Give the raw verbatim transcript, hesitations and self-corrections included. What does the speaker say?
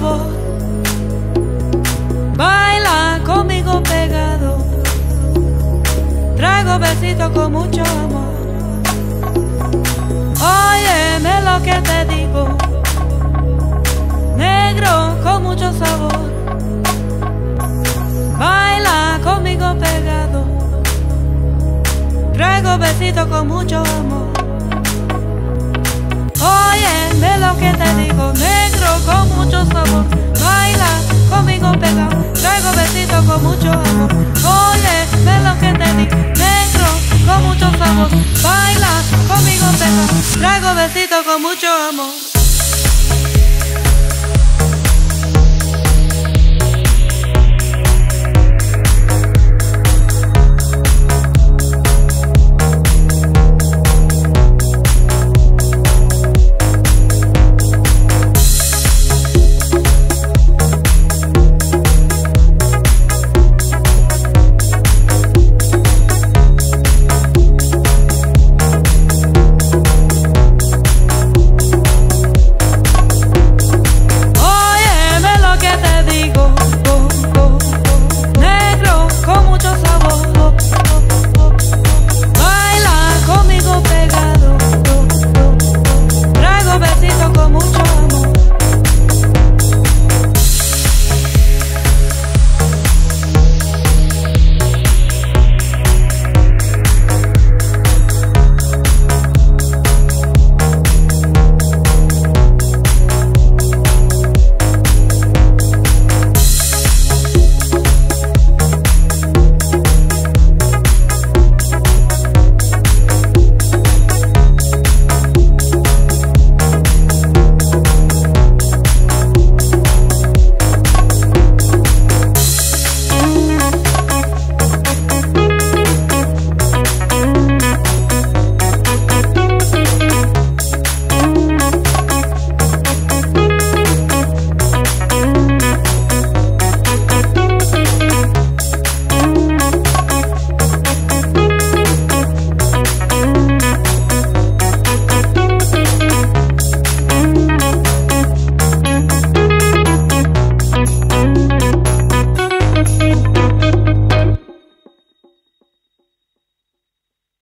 favor, baila conmigo pegado, traigo besitos con mucho amor. Óyeme lo que te digo, negro con mucho sabor, baila conmigo pegado, traigo besitos con mucho amor. Óyeme lo que te digo.